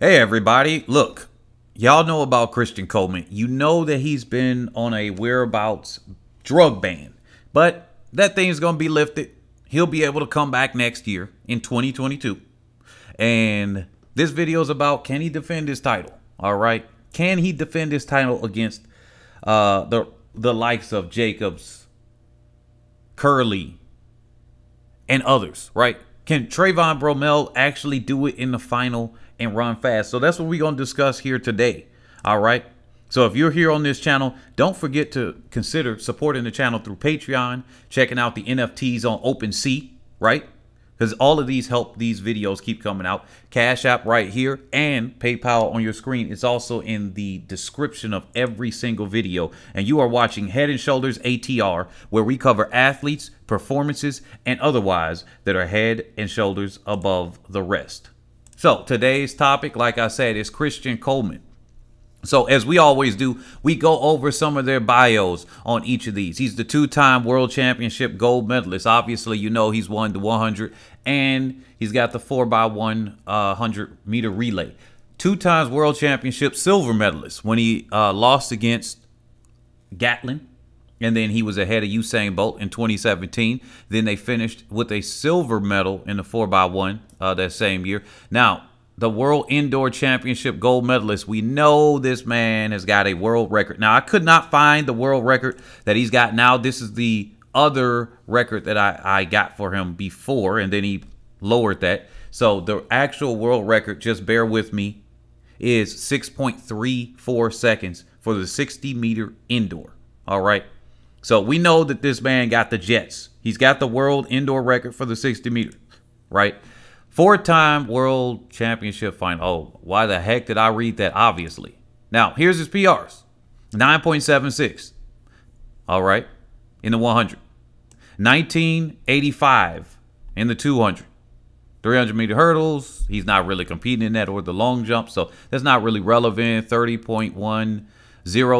Hey everybody, look, y'all know about Christian Coleman. You know that he's been on a whereabouts drug ban, but that thing's going to be lifted. He'll be able to come back next year in 2022. And this video is about, can he defend his title? All right. Can he defend his title against the likes of Jacobs, Kerley, and others, right? Can Trayvon Bromell actually do it in the final and run fast? So that's what we're going to discuss here today. All right. So if you're here on this channel, don't forget to consider supporting the channel through Patreon, checking out the NFTs on OpenSea, right? Because all of these help these videos keep coming out. Cash App right here and PayPal on your screen. It's also in the description of every single video. And you are watching Head and Shoulders ATR, where we cover athletes, performances, and otherwise that are head and shoulders above the rest. So today's topic, like I said, is Christian Coleman. So as we always do, we go over some of their bios on each of these. He's the two-time world championship gold medalist. Obviously, you know, he's won the 100 and he's got the 4x100 meter relay. Two times world championship silver medalist when he lost against Gatlin. And then he was ahead of Usain Bolt in 2017. Then they finished with a silver medal in the 4x1 that same year. Now, the World Indoor Championship gold medalist. We know this man has got a world record. Now, I could not find the world record that he's got now. This is the other record that I got for him before, and then he lowered that. So the actual world record, just bear with me, is 6.34 seconds for the 60-meter indoor. All right. So we know that this man got the jets. He's got the world indoor record for the 60 meter, right? Four-time world championship final. Oh, why the heck did I read that? Obviously. Now, here's his PRs. 9.76. All right. In the 100. 1985 in the 200. 300-meter hurdles. He's not really competing in that, or the long jump. So that's not really relevant. 30.10.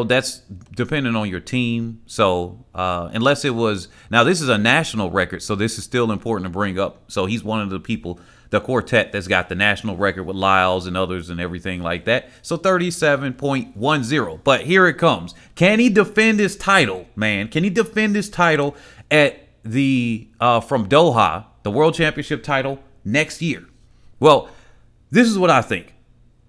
That's depending on your team. So unless it was, now this is a national record, so this is still important to bring up. So he's one of the people, the quartet that's got the national record with Lyles and others and everything like that. So 37.10. But here it comes. Can he defend his title, man? Can he defend his title at the from Doha, the world championship title next year? Well, this is what I think.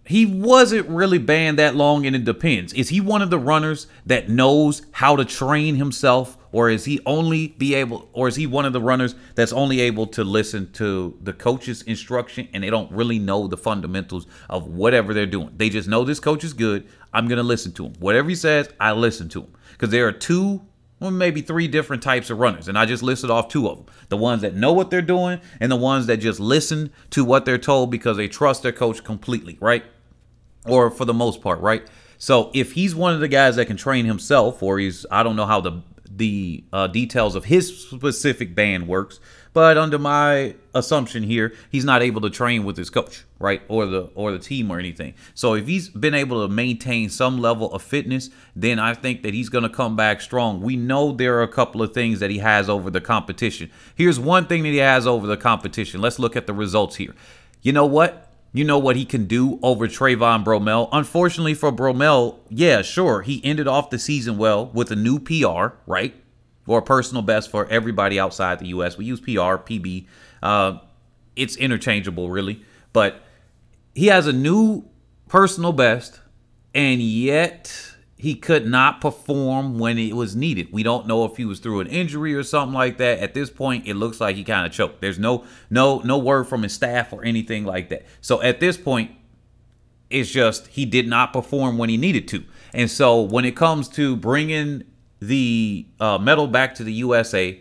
He wasn't really banned that long, and it depends. Is he one of the runners that knows how to train himself, or is he one of the runners that's only able to listen to the coach's instruction and they don't really know the fundamentals of whatever they're doing? They just know this coach is good. I'm going to listen to him. Whatever he says, I listen to him, because there are two, well, maybe three different types of runners. And I just listed off two of them. The ones that know what they're doing and the ones that just listen to what they're told because they trust their coach completely, right? Or for the most part, right? So if he's one of the guys that can train himself, or he's, I don't know how the details of his specific band works, but under my assumption here, he's not able to train with his coach, right? Or the team or anything. So if he's been able to maintain some level of fitness, then I think that he's going to come back strong. We know there are a couple of things that he has over the competition. Here's one thing that he has over the competition. Let's look at the results here. You know what? You know what he can do over Trayvon Bromell. Unfortunately for Bromell, yeah, sure, he ended off the season well with a new PR, right? Or personal best for everybody outside the U.S. We use PR, PB. It's interchangeable, really. But he has a new personal best, and yet he could not perform when it was needed. We don't know if he was through an injury or something like that. At this point, it looks like he kind of choked. There's no word from his staff or anything like that. So at this point, it's just he did not perform when he needed to. And so when it comes to bringing the medal back to the USA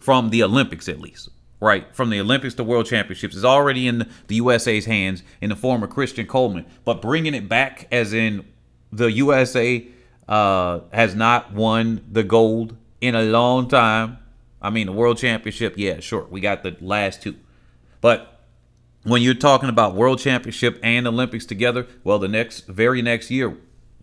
from the Olympics, at least, right? From the Olympics to World Championships is already in the USA's hands in the form of Christian Coleman. But bringing it back, as in, the USA has not won the gold in a long time. I mean, the world championship, yeah, sure. We got the last two. But when you're talking about world championship and Olympics together, well, the very next year,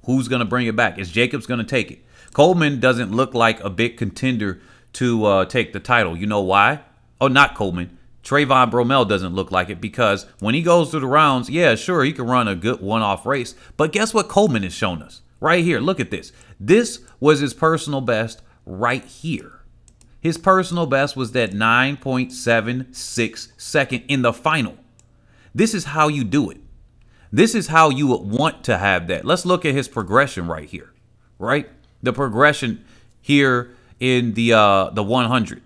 who's going to bring it back? Is Jacobs going to take it? Coleman doesn't look like a big contender to take the title. You know why? Oh, not Coleman. Trayvon Bromell doesn't look like it, because when he goes through the rounds, yeah, sure, he can run a good one-off race. But guess what Coleman has shown us? Right here, look at this. This was his personal best right here. His personal best was that 9.76 second in the final. This is how you do it. This is how you would want to have that. Let's look at his progression right here, right? The progression here in the 100.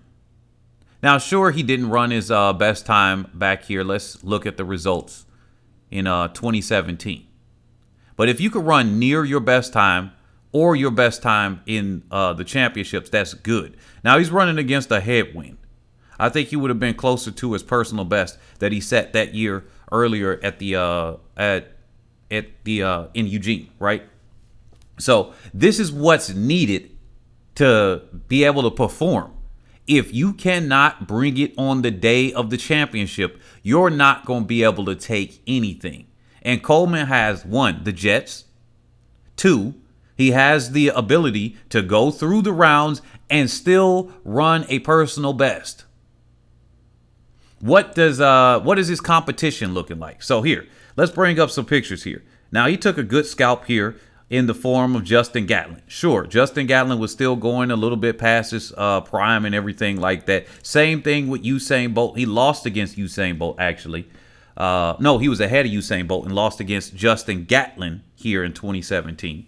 Now, sure, he didn't run his best time back here. Let's look at the results in 2017. But if you could run near your best time or your best time in the championships, that's good. Now, he's running against a headwind. I think he would have been closer to his personal best that he set that year earlier at the in Eugene, right? So this is what's needed to be able to perform. If you cannot bring it on the day of the championship, you're not going to be able to take anything. And Coleman has, one, the jets. Two, he has the ability to go through the rounds and still run a personal best. What is his competition looking like? So here, let's bring up some pictures here. Now, he took a good scalp here in the form of Justin Gatlin. Sure, Justin Gatlin was still going a little bit past his prime and everything like that. Same thing with Usain Bolt. He lost against Usain Bolt, actually. No, he was ahead of Usain Bolt and lost against Justin Gatlin here in 2017.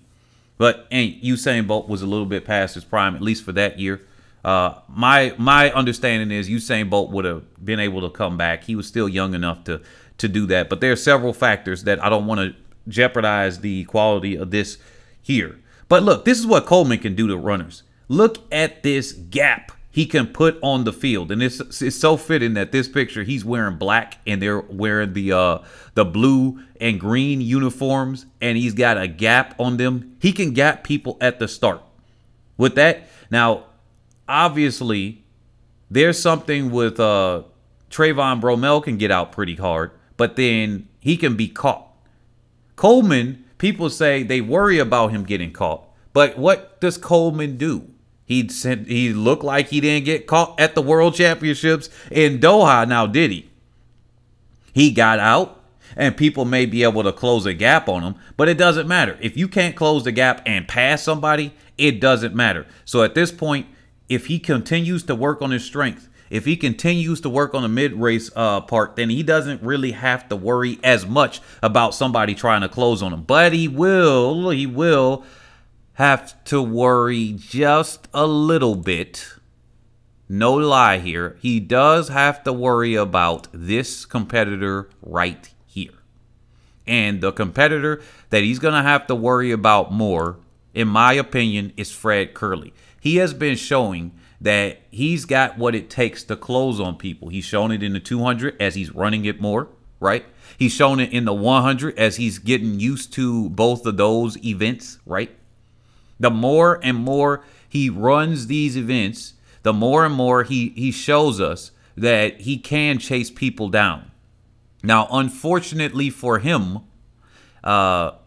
But Usain Bolt was a little bit past his prime, at least for that year. My understanding is Usain Bolt would have been able to come back. He was still young enough to do that. But there are several factors that I don't want to jeopardize the quality of this here. But look, this is what Coleman can do to runners. Look at this gap he can put on the field. And it's so fitting that this picture, he's wearing black and they're wearing the blue and green uniforms, and he's got a gap on them. He can gap people at the start with that. Now, obviously, there's something with Trayvon Bromell can get out pretty hard, but then he can be caught. Coleman, people say they worry about him getting caught, but what does Coleman do? He looked like he didn't get caught at the World Championships in Doha. Now, did he? He got out, and people may be able to close a gap on him, but it doesn't matter. If you can't close the gap and pass somebody, it doesn't matter. So at this point, if he continues to work on his strength, if he continues to work on the mid-race part, then he doesn't really have to worry as much about somebody trying to close on him. But he will have to worry just a little bit. No lie here. He does have to worry about this competitor right here. And the competitor that he's going to have to worry about more, in my opinion, is Fred Kerley. He has been showing that he's got what it takes to close on people. He's shown it in the 200 as he's running it more, right? He's shown it in the 100 as he's getting used to both of those events, right? The more and more he runs these events, the more and more he shows us that he can chase people down. Now, unfortunately for him, it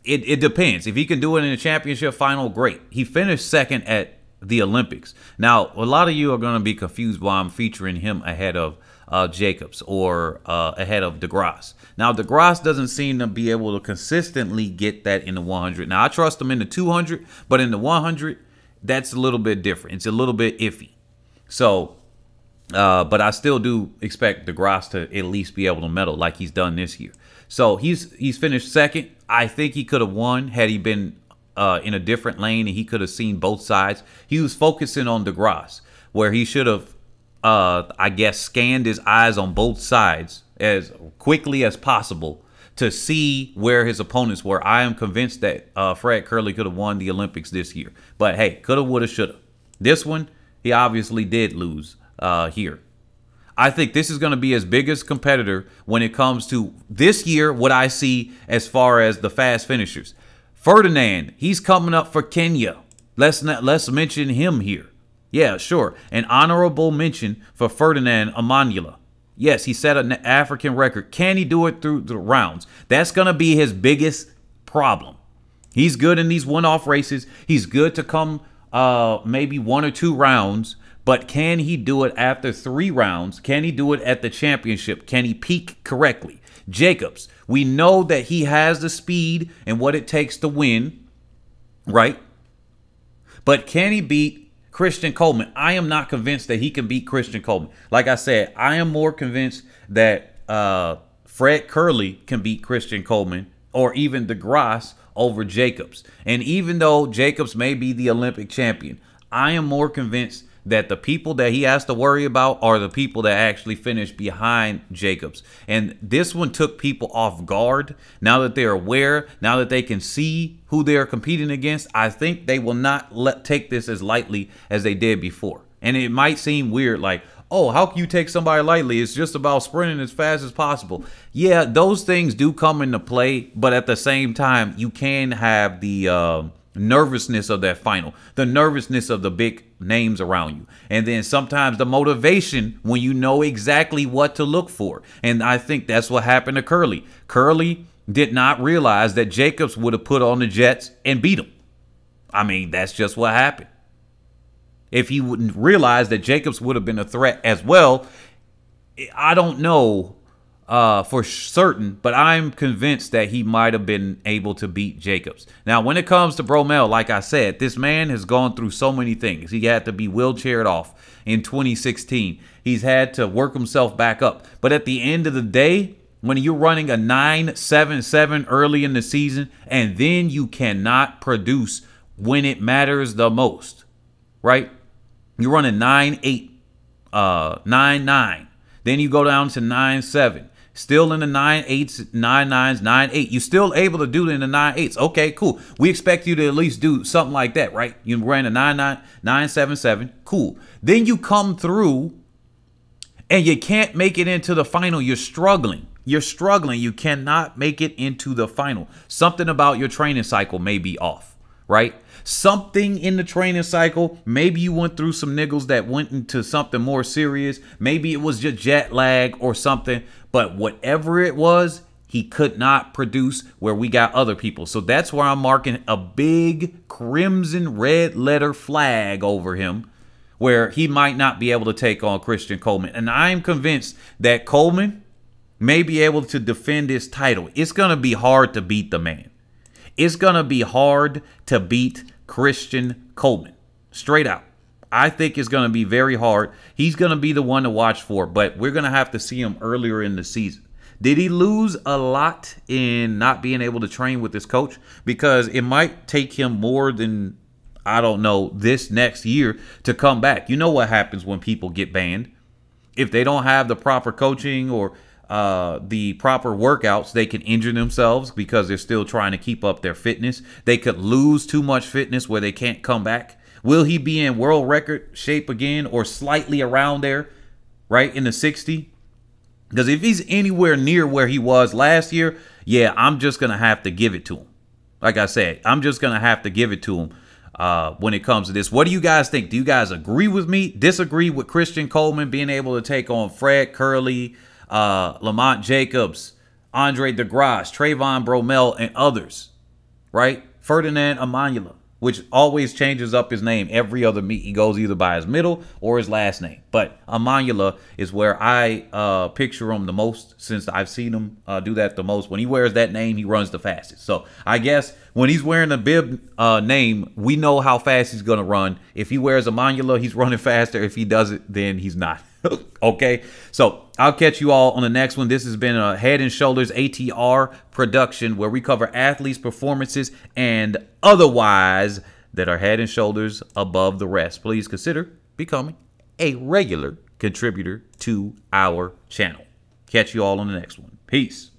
depends. If he can do it in a championship final, great. He finished second at the Olympics. Now, a lot of you are going to be confused why I'm featuring him ahead of Jacobs or ahead of De Grasse. Now, De Grasse doesn't seem to be able to consistently get that in the 100. Now, I trust him in the 200, but in the 100, that's a little bit different. It's a little bit iffy. So, but I still do expect De Grasse to at least be able to medal like he's done this year. So he's finished second. I think he could have won had he been in a different lane, and he could have seen both sides. He was focusing on De Grasse, where he should have, I guess, scanned his eyes on both sides as quickly as possible to see where his opponents were. I am convinced that Fred Kerley could have won the Olympics this year. But hey, could have, would have, should have. This one, he obviously did lose here. I think this is going to be his biggest competitor when it comes to this year, what I see as far as the fast finishers. Ferdinand, he's coming up for Kenya. Let's mention him here. Yeah, sure. An honorable mention for Ferdinand Omanyala. Yes, he set an African record. Can he do it through the rounds? That's going to be his biggest problem. He's good in these one-off races. He's good to come maybe one or two rounds. But can he do it after 3 rounds? Can he do it at the championship? Can he peak correctly? Jacobs, we know that he has the speed and what it takes to win, right? But can he beat Christian Coleman? I am not convinced that he can beat Christian Coleman. Like I said, I am more convinced that Fred Kerley can beat Christian Coleman or even De Grasse over Jacobs. And even though Jacobs may be the Olympic champion, I am more convinced that the people that he has to worry about are the people that actually finish behind Jacobs. And this one took people off guard. Now that they're aware, now that they can see who they're competing against, I think they will not take this as lightly as they did before. And it might seem weird, like, oh, how can you take somebody lightly? It's just about sprinting as fast as possible. Yeah, those things do come into play, but at the same time, you can have the nervousness of that final, the nervousness of the big names around you, and then sometimes the motivation when you know exactly what to look for. And I think that's what happened to Kerley. Kerley did not realize that Jacobs would have put on the jets and beat him. I mean, that's just what happened. If he wouldn't realize that Jacobs would have been a threat as well, I don't know for certain, but I'm convinced that he might have been able to beat Jacobs. Now, when it comes to Bromell, like I said, this man has gone through so many things. He had to be wheelchaired off in 2016. He's had to work himself back up. But at the end of the day, when you're running a 9.77 early in the season, and then you cannot produce when it matters the most, right? You're running 9.8, 9.9. Then you go down to 9.7. Still in the 9.8s, 9.9s, 9.8. You're still able to do it in the 9.8s. Okay, cool. We expect you to at least do something like that, right? You ran a 9.9, 9.77. Cool. Then you come through and you can't make it into the final. You're struggling. You're struggling. You cannot make it into the final. Something about your training cycle may be off, right? Something in the training cycle. Maybe you went through some niggles that went into something more serious. Maybe it was just jet lag or something. But whatever it was, he could not produce where we got other people. So that's where I'm marking a big crimson red letter flag over him, where he might not be able to take on Christian Coleman. And I'm convinced that Coleman may be able to defend his title. It's going to be hard to beat the man. It's going to be hard to beat Christian Coleman. Straight out. I think it's going to be very hard. He's going to be the one to watch for, but we're going to have to see him earlier in the season. Did he lose a lot in not being able to train with his coach? Because it might take him more than, I don't know, this next year to come back. You know what happens when people get banned. If they don't have the proper coaching or the proper workouts, they can injure themselves because they're still trying to keep up their fitness. They could lose too much fitness where they can't come back. Will he be in world record shape again or slightly around there, right, in the 60? Because if he's anywhere near where he was last year, yeah, I'm just going to have to give it to him. Like I said, I'm just going to have to give it to him when it comes to this. What do you guys think? Do you guys agree with me, disagree with Christian Coleman being able to take on Fred Kerley, Lamont Jacobs, Andre De Grasse, Trayvon Bromell, and others, right? Ferdinand Omanyala, which always changes up his name every other meet. He goes either by his middle or his last name. But Omanyala is where I picture him the most, since I've seen him do that the most. When he wears that name, he runs the fastest. So I guess when he's wearing a bib name, we know how fast he's going to run. If he wears Omanyala, he's running faster. If he doesn't, then he's not. Okay, so I'll catch you all on the next one. This has been a Head and Shoulders ATR production where we cover athletes' performances and otherwise that are head and shoulders above the rest. Please consider becoming a regular contributor to our channel. Catch you all on the next one. Peace.